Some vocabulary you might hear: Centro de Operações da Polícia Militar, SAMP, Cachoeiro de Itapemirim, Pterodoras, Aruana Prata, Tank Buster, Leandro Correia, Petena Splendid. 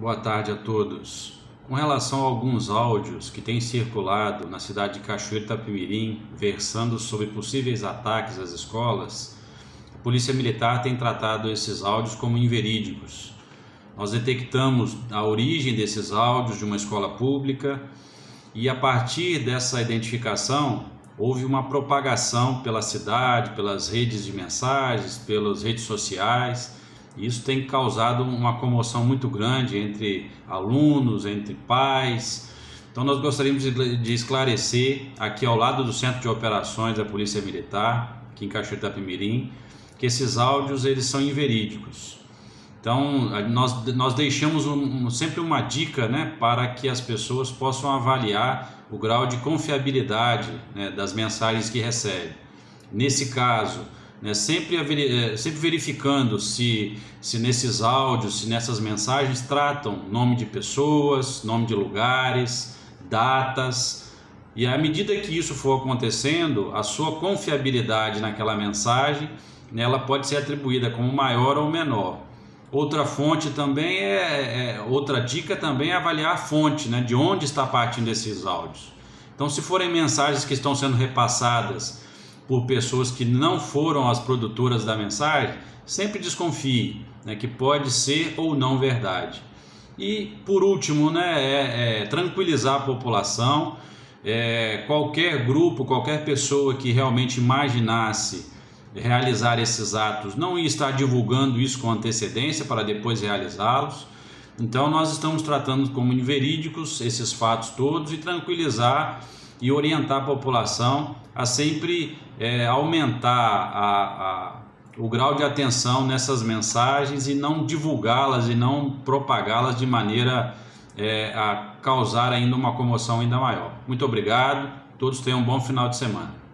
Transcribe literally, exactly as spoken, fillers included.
Boa tarde a todos. Com relação a alguns áudios que têm circulado na cidade de Cachoeiro de Itapemirim, versando sobre possíveis ataques às escolas, a Polícia Militar tem tratado esses áudios como inverídicos. Nós detectamos a origem desses áudios de uma escola pública e, a partir dessa identificação, houve uma propagação pela cidade, pelas redes de mensagens, pelas redes sociais. Isso tem causado uma comoção muito grande entre alunos, entre pais. Então nós gostaríamos de esclarecer aqui ao lado do Centro de Operações da Polícia Militar, aqui em Cachoeiro de Itapemirim, que esses áudios eles são inverídicos. Então nós, nós deixamos um, sempre uma dica, né, para que as pessoas possam avaliar o grau de confiabilidade, né, das mensagens que recebem. Nesse caso, né, sempre, sempre verificando se, se nesses áudios, se nessas mensagens tratam nome de pessoas, nome de lugares, datas, e à medida que isso for acontecendo, a sua confiabilidade naquela mensagem, né, ela pode ser atribuída como maior ou menor. Outra fonte também é, é outra dica também é avaliar a fonte, né, de onde está partindo esses áudios. Então, se forem mensagens que estão sendo repassadas por pessoas que não foram as produtoras da mensagem, sempre desconfie, né, que pode ser ou não verdade. E, por último, né, é, é tranquilizar a população. É, qualquer grupo, qualquer pessoa que realmente imaginasse realizar esses atos, não ia estar divulgando isso com antecedência para depois realizá-los. Então, nós estamos tratando como inverídicos esses fatos todos e tranquilizar e orientar a população a sempre é, aumentar a, a, o grau de atenção nessas mensagens e não divulgá-las e não propagá-las de maneira é, a causar ainda uma comoção ainda maior. Muito obrigado, todos tenham um bom final de semana.